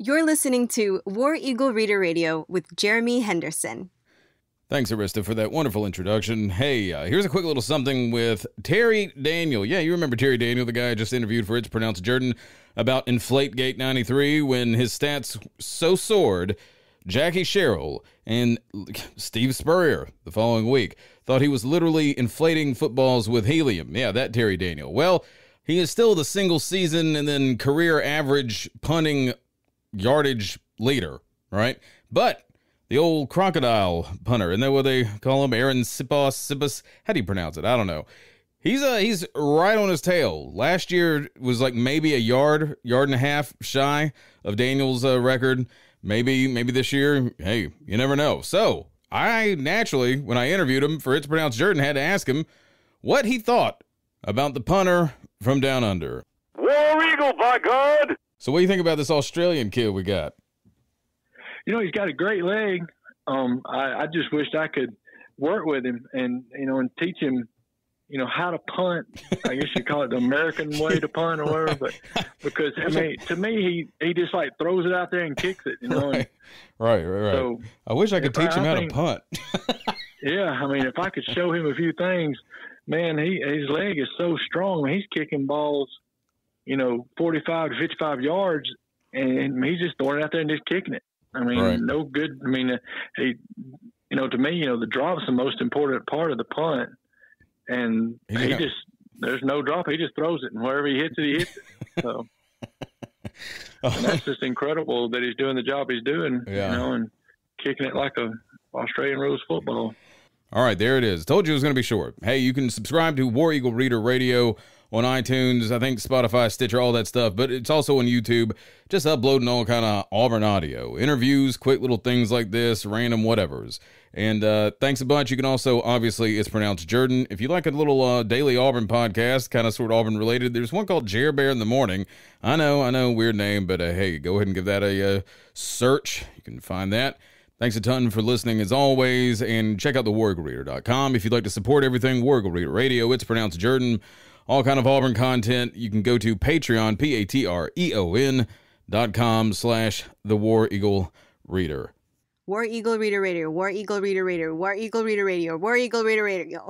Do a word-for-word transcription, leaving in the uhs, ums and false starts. You're listening to War Eagle Reader Radio with Jeremy Henderson. Thanks, Arista, for that wonderful introduction. Hey, uh, here's a quick little something with Terry Daniel. Yeah, you remember Terry Daniel, the guy I just interviewed for It's Pronounced Jordan about Inflategate ninety-three when his stats so soared. Jackie Sherrill and Steve Spurrier the following week thought he was literally inflating footballs with helium. Yeah, that Terry Daniel. Well, he is still the single season and then career average punting yardage leader, right? But the old crocodile punter, and then what they call him, Arryn Siposs, Siposs, how do you pronounce it? I don't know. He's uh, he's right on his tail. Last year was like maybe a yard, yard and a half shy of Daniel's uh, record. Maybe, maybe this year, hey, you never know. So I naturally, when I interviewed him for It's Pronounced Jordan, had to ask him what he thought about the punter from down under. War Eagle, by God! So what do you think about this Australian kid we got? You know, he's got a great leg. Um, I, I just wished I could work with him and, you know, and teach him, you know, how to punt. I guess you call it the American way to punt or whatever, right. But because I mean, to me, he, he just like throws it out there and kicks it, you know? Right. Right. Right. right. So I wish I could teach I, him I how think, to punt. Yeah. I mean, if I could show him a few things, man, he, his leg is so strong. He's kicking balls, you know, forty-five to fifty-five yards, and he's just throwing it out there and just kicking it. I mean, right. no good. I mean, uh, he, you know, to me, you know, the drop's the most important part of the punt. And he, he just, there's no drop. He just throws it, and wherever he hits it, he hits it. So and that's just incredible that he's doing the job he's doing, yeah. you know, and kicking it like a Australian rules football. All right, there it is. Told you it was going to be short. Hey, you can subscribe to War Eagle Reader Radio on iTunes, I think Spotify, Stitcher, all that stuff, but it's also on YouTube, just uploading all kind of Auburn audio, interviews, quick little things like this, random whatevers. And uh, thanks a bunch. You can also, obviously, It's Pronounced Jordan. If you like a little uh, daily Auburn podcast, kind of sort of Auburn-related, there's one called Jerbear in the Morning. I know, I know, weird name, but uh, hey, go ahead and give that a uh, search. You can find that. Thanks a ton for listening, as always, and check out The War Eagle Reader dot com. If you'd like to support everything, War Eagle Reader Radio, It's Pronounced Jordan, all kind of Auburn content, you can go to Patreon, P A T R E O N dot com slash The War Eagle Reader. War Eagle Reader Radio, War Eagle Reader Radio, War Eagle Reader Radio, War Eagle Reader Radio.